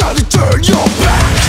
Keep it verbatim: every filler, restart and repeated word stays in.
gotta turn your back.